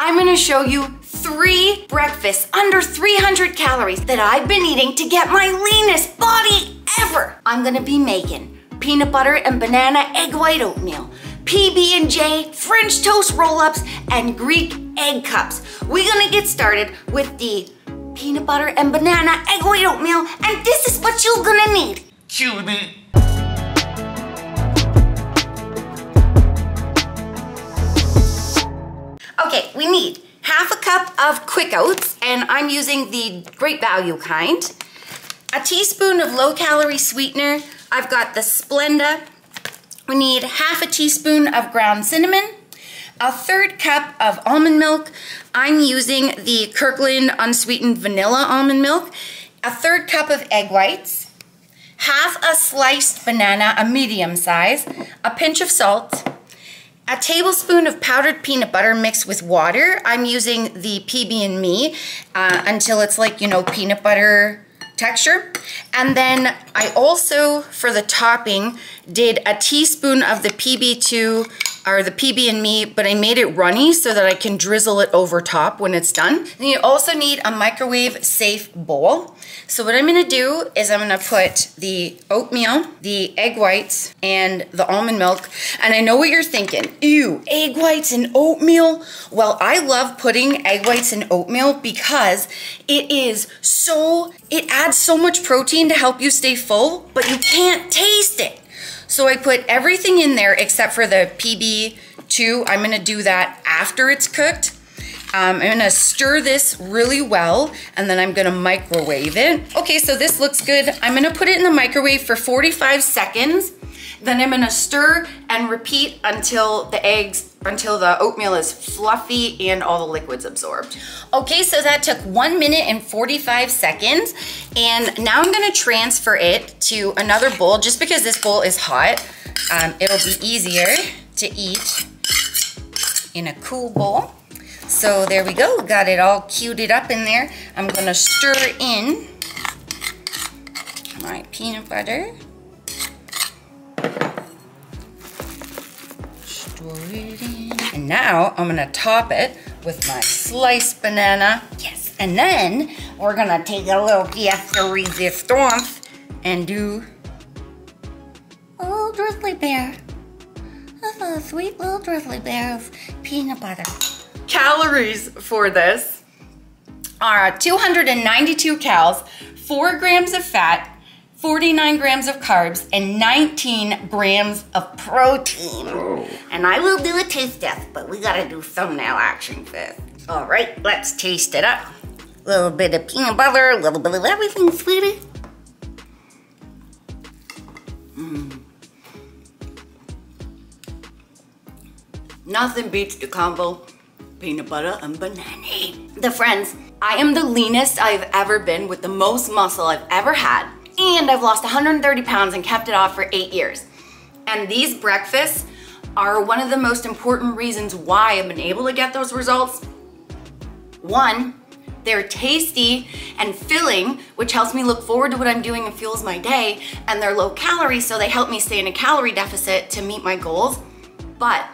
I'm gonna show you 3 breakfasts under 300 calories that I've been eating to get my leanest body ever. I'm gonna be making peanut butter and banana egg white oatmeal, PB&J French toast roll-ups, and Greek egg cups. We're gonna get started with the peanut butter and banana egg white oatmeal, and this is what you're gonna need. Cutie. Okay, we need half a cup of Quick Oats, and I'm using the Great Value kind. A teaspoon of low-calorie sweetener. I've got the Splenda. We need half a teaspoon of ground cinnamon. A third cup of almond milk. I'm using the Kirkland unsweetened vanilla almond milk. A third cup of egg whites. Half a sliced banana, a medium size. A pinch of salt. A tablespoon of powdered peanut butter mixed with water. I'm using the PB&Me until it's like, you know, peanut butter texture. And then I also, for the topping, did a teaspoon of the PB2 or the PB&Me, but I made it runny so that I can drizzle it over top when it's done. And you also need a microwave safe bowl. So what I'm gonna do is I'm gonna put the oatmeal, the egg whites, and the almond milk. And I know what you're thinking, ew, egg whites and oatmeal? Well, I love putting egg whites in oatmeal because it adds so much protein to help you stay full, but you can't taste it. So I put everything in there except for the PB2. I'm gonna do that after it's cooked. I'm gonna stir this really well, and then I'm gonna microwave it. Okay, so this looks good. I'm gonna put it in the microwave for 45 seconds. Then I'm gonna stir and repeat until the oatmeal is fluffy and all the liquid's absorbed. Okay, so that took 1 minute and 45 seconds. And now I'm gonna transfer it to another bowl, just because this bowl is hot. It'll be easier to eat in a cool bowl. So there we go, got it all cuted up in there. I'm gonna stir in my peanut butter. And now I'm gonna top it with my sliced banana. Yes, and then we're gonna take a little pièce de résistance and do a little drizzly bear. Oh, sweet little drizzly bear of peanut butter. Calories for this are 292 calories, 4 grams of fat, 49 grams of carbs, and 19 grams of protein. Oh. And I will do a taste test, but we gotta do thumbnail action first. All right, let's taste it up. A little bit of peanut butter, a little bit of everything, sweetie. Nothing beats the combo, peanut butter and banana. The friends, I am the leanest I've ever been with the most muscle I've ever had. And I've lost 130 pounds and kept it off for 8 years. And these breakfasts are one of the most important reasons why I've been able to get those results. One, they're tasty and filling, which helps me look forward to what I'm doing and fuels my day. And they're low calorie, so they help me stay in a calorie deficit to meet my goals. But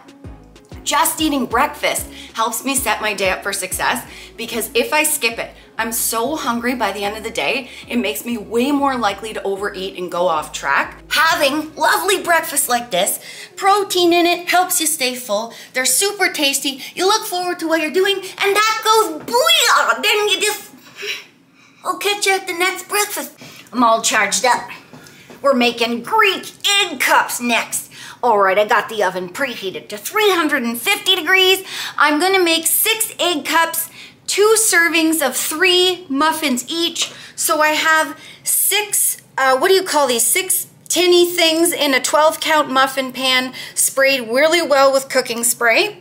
just eating breakfast helps me set my day up for success, because if I skip it, I'm so hungry by the end of the day, it makes me way more likely to overeat and go off track. Having lovely breakfast like this, protein in it, helps you stay full. They're super tasty. You look forward to what you're doing, and that goes booyah. Then you just, I'll catch you at the next breakfast. I'm all charged up. We're making Greek egg cups next. All right, I got the oven preheated to 350 degrees. I'm gonna make 6 egg cups, 2 servings of 3 muffins each. So I have 6, what do you call these? 6 tinny things in a 12 count muffin pan, sprayed really well with cooking spray.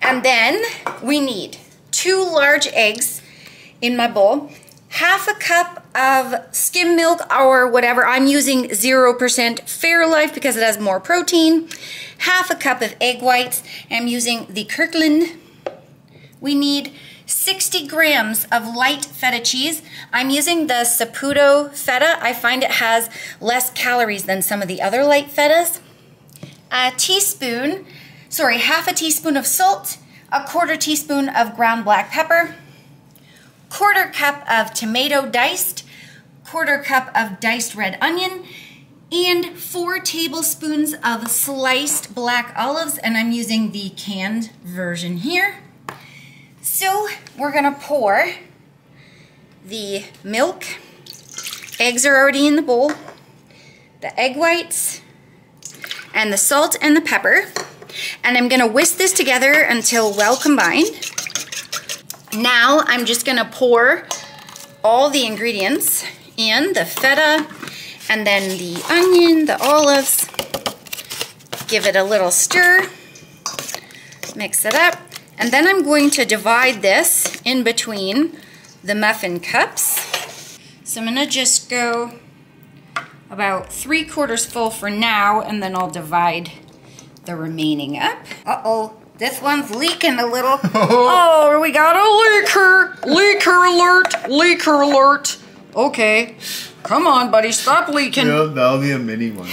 And then we need 2 large eggs in my bowl, half a cup of skim milk or whatever. I'm using 0% Fairlife because it has more protein. Half a cup of egg whites. I'm using the Kirkland. We need 60 grams of light feta cheese. I'm using the Saputo feta. I find it has less calories than some of the other light fetas. Half a teaspoon of salt, a 1/4 teaspoon of ground black pepper, 1/4 cup of tomato diced, 1/4 cup of diced red onion, and 4 tablespoons of sliced black olives, and I'm using the canned version here. So we're gonna pour the milk. Eggs are already in the bowl. The egg whites and the salt and the pepper. And I'm gonna whisk this together until well combined. Now I'm just gonna pour all the ingredients in, the feta, and then the onion, the olives. Give it a little stir, mix it up, and then I'm going to divide this in between the muffin cups. So I'm gonna just go about 3/4 full for now, and then I'll divide the remaining up. Uh-oh, this one's leaking a little. Oh, we got a leaker! Leaker alert! Leaker alert! Okay, come on, buddy, stop leaking. No, that'll be a mini one.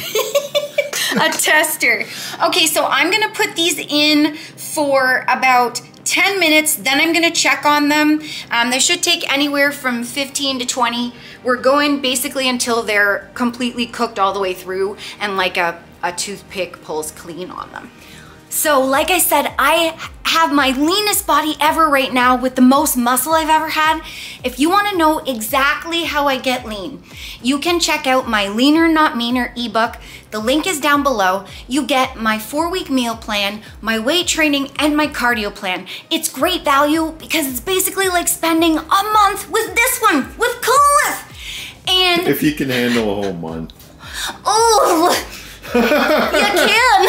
A tester. Okay, so I'm gonna put these in for about 10 minutes, then I'm gonna check on them. They should take anywhere from 15 to 20. We're going basically until they're completely cooked all the way through and like a toothpick pulls clean on them. So like I said, I have my leanest body ever right now with the most muscle I've ever had. If you wanna know exactly how I get lean, you can check out my Leaner, Not Meaner ebook. The link is down below. You get my 4-week meal plan, my weight training, and my cardio plan. It's great value because it's basically like spending a month with this one, with Cliff. And if you can handle a whole month. Oh. You can!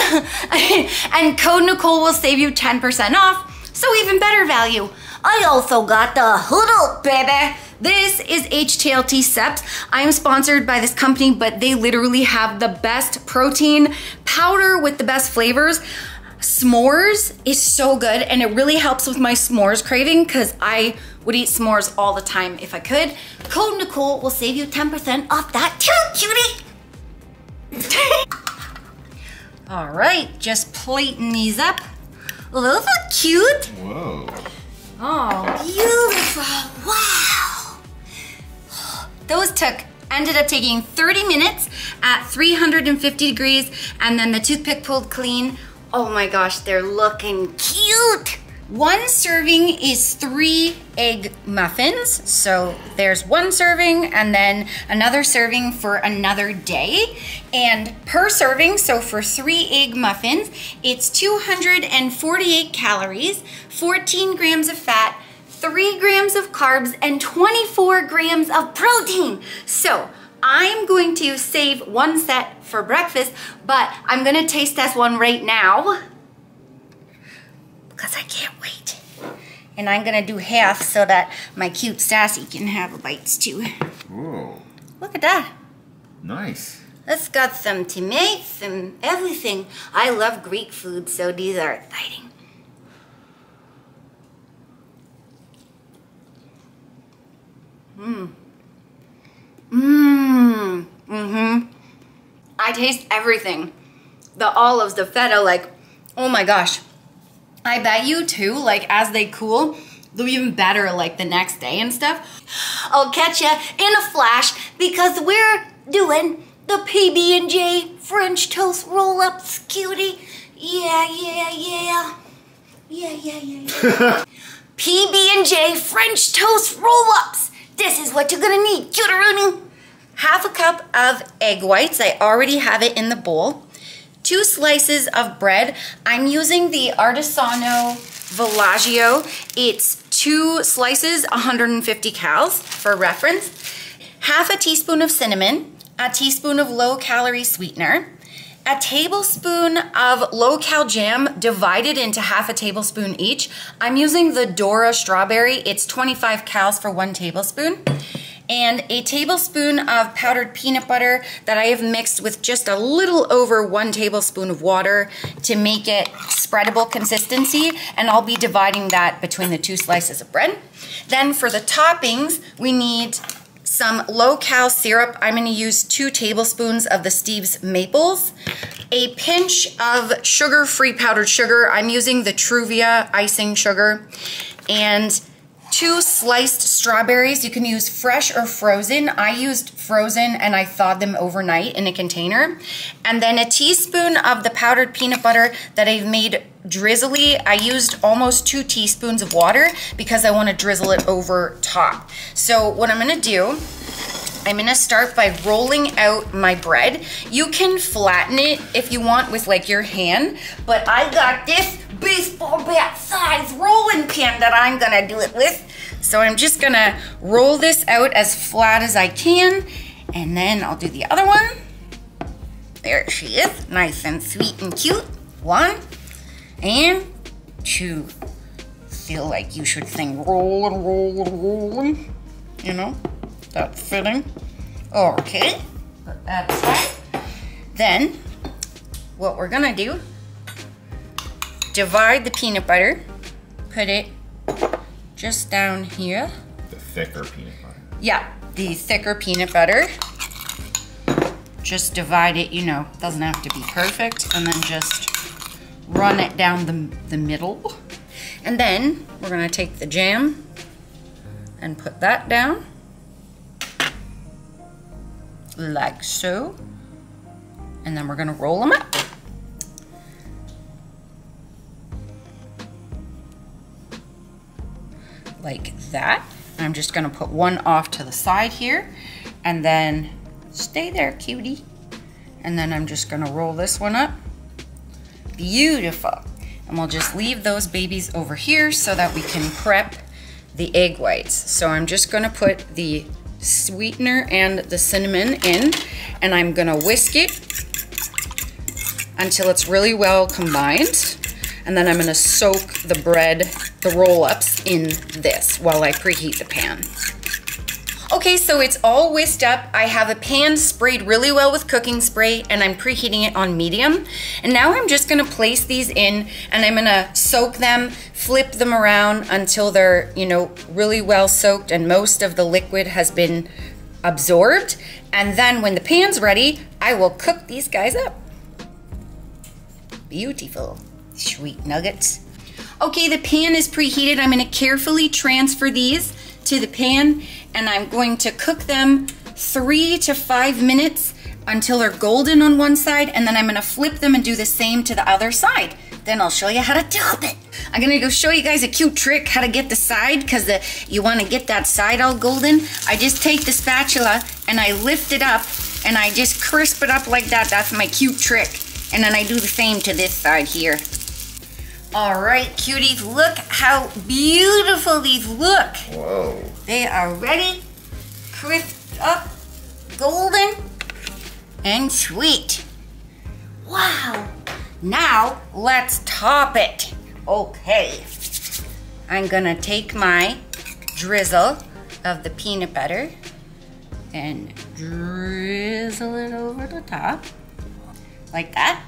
And code Nicole will save you 10% off, so even better value. I also got the hoodle, baby! This is HTLT Seps. I am sponsored by this company, but they literally have the best protein powder with the best flavors. S'mores is so good, and it really helps with my s'mores craving because I would eat s'mores all the time if I could. Code Nicole will save you 10% off that too, cutie! All right, just plating these up. Those are cute. Whoa. Oh, beautiful, wow. Those ended up taking 30 minutes at 350 degrees, and then the toothpick pulled clean. Oh my gosh, they're looking cute. 1 serving is 3 egg muffins. So there's 1 serving and then another serving for another day. And per serving, so for 3 egg muffins, it's 248 calories, 14 grams of fat, 3 grams of carbs, and 24 grams of protein. So I'm going to save 1 set for breakfast, but I'm gonna taste test one right now. Because I can't wait. And I'm gonna do half so that my cute Sassy can have a bites too. Whoa. Look at that. Nice. That's got some tomatoes, some everything. I love Greek food, so these are exciting. Mmm. Mmm. Mm-hmm. I taste everything. The olives, the feta, like, oh my gosh. I bet you too, like as they cool, they'll be even better like the next day and stuff. I'll catch ya in a flash because we're doing the PB&J French toast roll-ups, cutie. Yeah, yeah, yeah. Yeah, yeah, yeah. PB&J French toast roll-ups. This is what you're gonna need, cutie-rooney. 1/2 cup of egg whites. I already have it in the bowl. 2 slices of bread. I'm using the Artisano Villaggio. It's 2 slices, 150 cals for reference. 1/2 teaspoon of cinnamon, 1 teaspoon of low-calorie sweetener, 1 tablespoon of low-cal jam divided into 1/2 tablespoon each. I'm using the Dora strawberry. It's 25 cals for 1 tablespoon. And 1 tablespoon of powdered peanut butter that I have mixed with just a little over 1 tablespoon of water to make it spreadable consistency, and I'll be dividing that between the 2 slices of bread. Then for the toppings, we need some low-cal syrup. I'm going to use 2 tablespoons of the Steve's Maples. A pinch of sugar-free powdered sugar. I'm using the Truvia icing sugar. And 2 sliced strawberries. You can use fresh or frozen. I used frozen and I thawed them overnight in a container. And then a teaspoon of the powdered peanut butter that I've made drizzly. I used almost 2 teaspoons of water because I want to drizzle it over top. So what I'm going to do, I'm going to start by rolling out my bread. You can flatten it if you want with like your hand, but I got this baseball bat size rolling pin that I'm gonna do it with. So I'm just gonna roll this out as flat as I can, and then I'll do the other one. There she is, nice and sweet and cute. 1 and 2. Feel like you should sing rollin', rollin', rollin'. You know, that's fitting. Okay, that's right. Then what we're gonna do, divide the peanut butter, put it just down here. The thicker peanut butter. Yeah, the thicker peanut butter. Just divide it, you know, doesn't have to be perfect, and then just run it down the middle. And then we're gonna take the jam and put that down, like so. And then we're gonna roll them up. Like that. I'm just gonna put one off to the side here, and then stay there, cutie. And then I'm just gonna roll this one up. Beautiful. And we'll just leave those babies over here so that we can prep the egg whites. So I'm just gonna put the sweetener and the cinnamon in, and I'm gonna whisk it until it's really well combined. And then I'm gonna soak the bread, the roll-ups, in this while I preheat the pan. Okay, so it's all whisked up. I have a pan sprayed really well with cooking spray, and I'm preheating it on medium. And now I'm just gonna place these in, and I'm gonna soak them, flip them around until they're, you know, really well soaked and most of the liquid has been absorbed. And then when the pan's ready, I will cook these guys up. Beautiful. Sweet nuggets. Okay, the pan is preheated. I'm going to carefully transfer these to the pan, and I'm going to cook them 3 to 5 minutes until they're golden on one side, and then I'm going to flip them and do the same to the other side. Then I'll show you how to top it. I'm going to go show you guys a cute trick how to get the side, because you want to get that side all golden. I just take the spatula and I lift it up and I just crisp it up like that. That's my cute trick. And then I do the same to this side here. All right, cuties, look how beautiful these look. Whoa. They are ready, crisped up, golden, and sweet. Wow. Now, let's top it. Okay. I'm gonna take my drizzle of the peanut butter and drizzle it over the top, like that.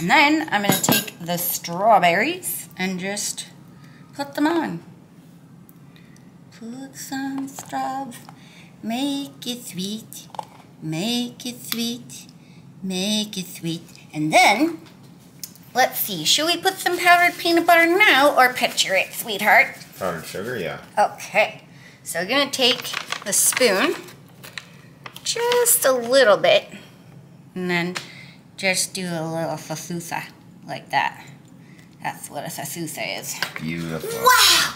And then I'm gonna take the strawberries and just put them on. Put some straws, make it sweet, make it sweet, make it sweet. And then, let's see, should we put some powdered peanut butter now or picture it, sweetheart? Powdered sugar, yeah. Okay, so I'm gonna take the spoon, just a little bit, and then just do a little sasusa, like that. That's what a sasusa is. Beautiful. Wow!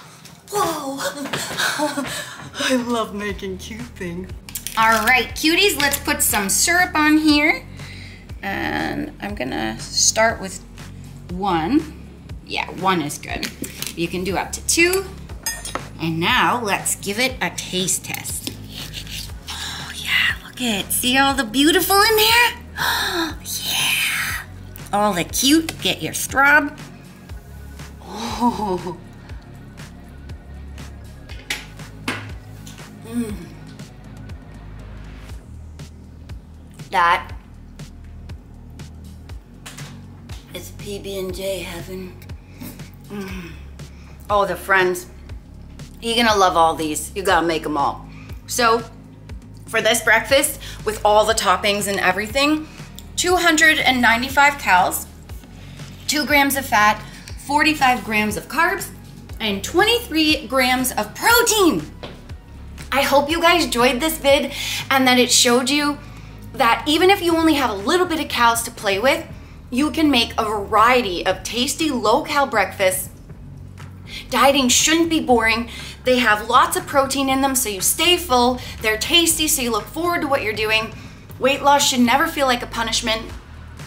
Whoa! I love making cute things. All right, cuties, let's put some syrup on here. And I'm gonna start with 1. Yeah, 1 is good. You can do up to 2. And now let's give it a taste test. Oh yeah, look at it. See all the beautiful in there? Oh, yeah. All the cute. Get your straw. Oh. Mm. That is PB&J heaven. Mm. Oh, the friends. You're gonna love all these. You gotta make them all. So, for this breakfast with all the toppings and everything. 295 calories, 2 grams of fat, 45 grams of carbs, and 23 grams of protein. I hope you guys enjoyed this vid and that it showed you that even if you only have a little bit of calories to play with, you can make a variety of tasty low-cal breakfasts. Dieting shouldn't be boring. They have lots of protein in them so you stay full. They're tasty so you look forward to what you're doing. Weight loss should never feel like a punishment.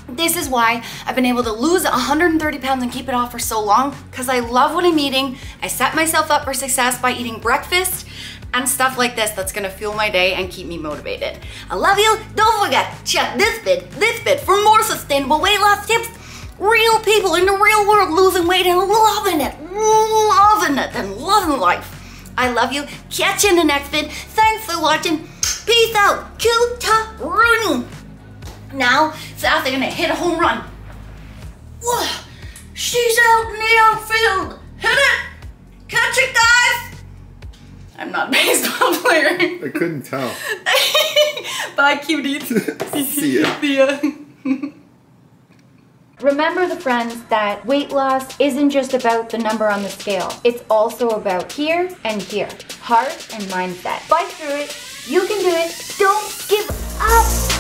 This is why I've been able to lose 130 pounds and keep it off for so long, because I love what I'm eating. I set myself up for success by eating breakfast and stuff like this that's gonna fuel my day and keep me motivated. I love you. Don't forget, check this vid for more sustainable weight loss tips. Real people in the real world losing weight and loving it and loving life. I love you. Catch you in the next vid. Thanks for watching. Peace out. Kutaruni. Now, South, they're gonna hit a home run. Whoa. She's out in the outfield. Hit it. Catch it, guys. I'm not a baseball player. I couldn't tell. Bye, cuties. See ya. See ya. Remember, the friends, that weight loss isn't just about the number on the scale. It's also about here and here. Heart and mindset. Fight through it. You can do it. Don't give up.